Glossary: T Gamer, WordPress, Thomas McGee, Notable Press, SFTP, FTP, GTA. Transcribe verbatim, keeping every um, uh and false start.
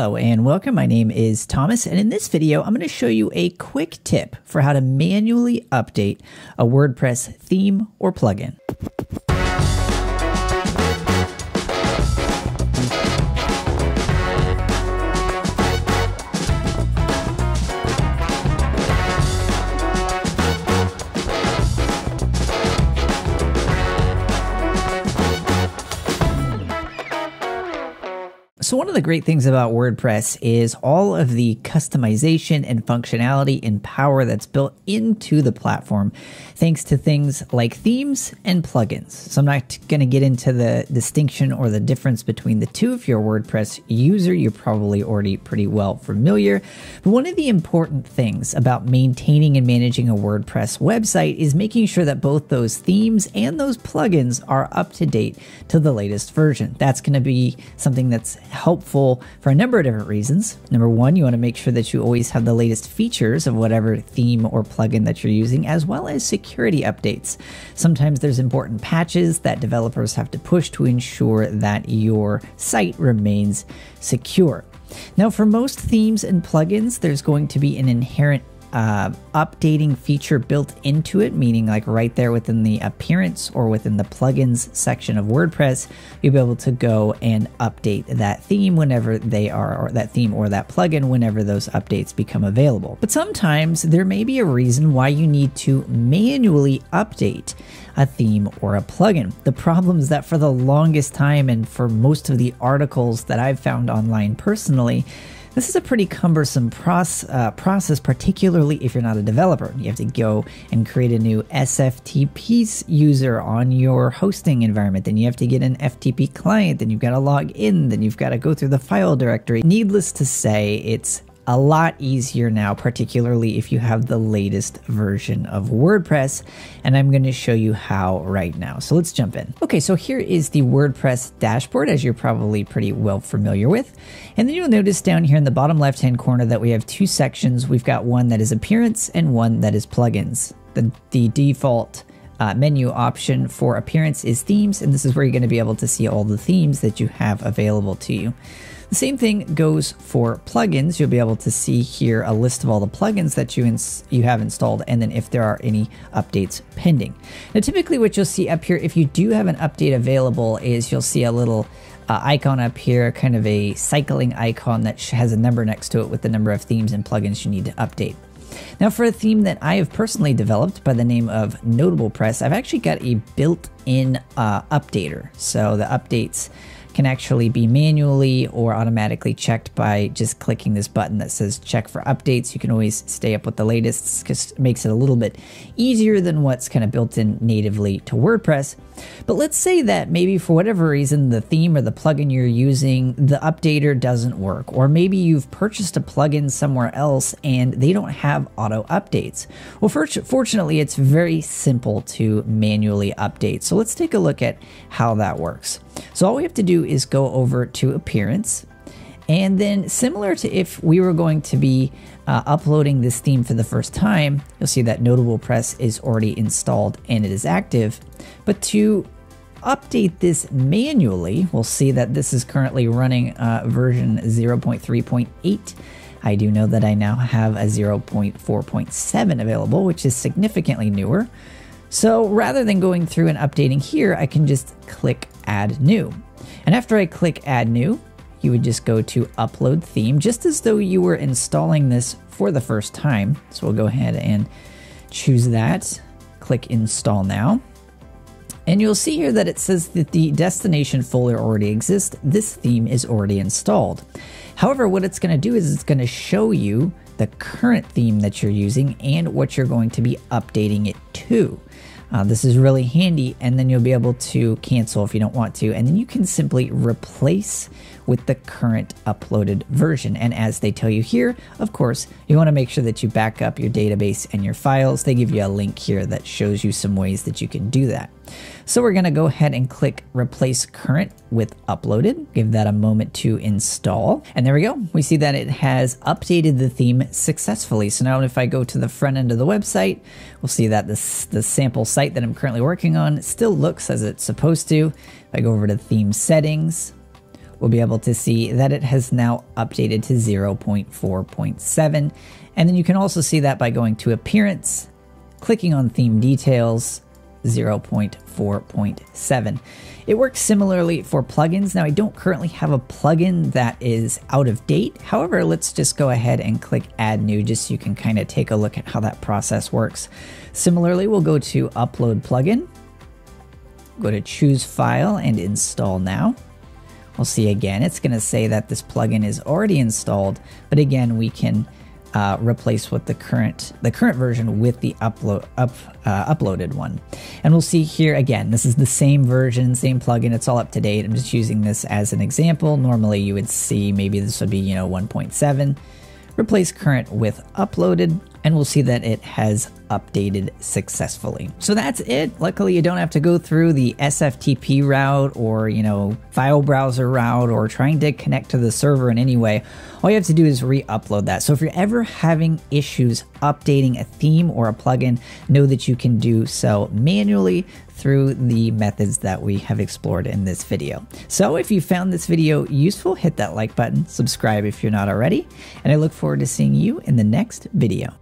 Hello and welcome. My name is Thomas, and in this video, I'm going to show you a quick tip for how to manually update a WordPress theme or plugin. So one of the great things about WordPress is all of the customization and functionality and power that's built into the platform, thanks to things like themes and plugins. So I'm not going to get into the distinction or the difference between the two. If you're a WordPress user, you're probably already pretty well familiar. But one of the important things about maintaining and managing a WordPress website is making sure that both those themes and those plugins are up to date to the latest version. That's going to be something that's helpful for a number of different reasons. Number one, you want to make sure that you always have the latest features of whatever theme or plugin that you're using, as well as security updates. Sometimes there's important patches that developers have to push to ensure that your site remains secure. Now, for most themes and plugins, there's going to be an inherent Uh, updating feature built into it, meaning like right there within the appearance or within the plugins section of WordPress, you'll be able to go and update that theme whenever they are, or that theme or that plugin whenever those updates become available. But sometimes there may be a reason why you need to manually update a theme or a plugin. The problem is that for the longest time, and for most of the articles that I've found online personally, this is a pretty cumbersome process, uh, process, particularly if you're not a developer. You have to go and create a new S F T P user on your hosting environment. Then you have to get an F T P client. Then you've got to log in. Then you've got to go through the file directory. Needless to say, it's a lot easier now, particularly if you have the latest version of WordPress, and I'm going to show you how right now. So let's jump in. Okay, so here is the WordPress dashboard, as you're probably pretty well familiar with. And then you'll notice down here in the bottom left-hand corner that we have two sections. We've got one that is appearance and one that is plugins. The, the default Uh, menu option for appearance is themes, and this is where you're going to be able to see all the themes that you have available to you. The same thing goes for plugins. You'll be able to see here a list of all the plugins that you ins you have installed, and then if there are any updates pending. Now, typically what you'll see up here, if you do have an update available, is you'll see a little Uh, icon up here, kind of a cycling icon that has a number next to it with the number of themes and plugins you need to update. Now, for a theme that I have personally developed by the name of Notable Press, I've actually got a built-in uh, updater. So the updates can actually be manually or automatically checked by just clicking this button that says check for updates. You can always stay up with the latest, because it makes it a little bit easier than what's kind of built in natively to WordPress. But let's say that maybe for whatever reason, the theme or the plugin you're using, the updater doesn't work, or maybe you've purchased a plugin somewhere else and they don't have auto updates. Well, fortunately, it's very simple to manually update. So let's take a look at how that works. So all we have to do is go over to appearance, and then similar to if we were going to be uh, uploading this theme for the first time, you'll see that Notable Press is already installed and it is active. But to update this manually, we'll see that this is currently running uh, version zero point three point eight. I do know that I now have a zero point four point seven available, which is significantly newer. So rather than going through and updating here, I can just click Add New. And after I click Add New, you would just go to Upload Theme, just as though you were installing this for the first time. So we'll go ahead and choose that. Click Install Now. And you'll see here that it says that the destination folder already exists. This theme is already installed. However, what it's going to do is it's going to show you the current theme that you're using and what you're going to be updating it to. Uh, this is really handy, and then you'll be able to cancel if you don't want to, and then you can simply replace with the current uploaded version. And as they tell you here, of course, you want to make sure that you back up your database and your files. They give you a link here that shows you some ways that you can do that. So we're going to go ahead and click Replace Current with Uploaded. Give that a moment to install. And there we go. We see that it has updated the theme successfully. So now if I go to the front end of the website, we'll see that this, the sample site that I'm currently working on still looks as it's supposed to. If I go over to Theme Settings, we'll be able to see that it has now updated to zero point four point seven. And then you can also see that by going to Appearance, clicking on Theme Details, zero point four point seven. It works similarly for plugins. Now, I don't currently have a plugin that is out of date. However, let's just go ahead and click Add New just so you can kind of take a look at how that process works. Similarly, we'll go to Upload Plugin, go to Choose File and Install Now. We'll see again, it's going to say that this plugin is already installed, but again, we can Uh, replace what the current the current version with the upload up uh, uploaded one, and we'll see here again. This is the same version, same plugin. It's all up to date. I'm just using this as an example. Normally, you would see maybe this would be you know one point seven. Replace current with uploaded, and we'll see that it has updated successfully. So that's it. Luckily, you don't have to go through the S F T P route or, you know, file browser route or trying to connect to the server in any way. All you have to do is re-upload that. So if you're ever having issues updating a theme or a plugin, know that you can do so manually through the methods that we have explored in this video. So if you found this video useful, hit that like button, subscribe if you're not already, and I look forward to seeing you in the next video.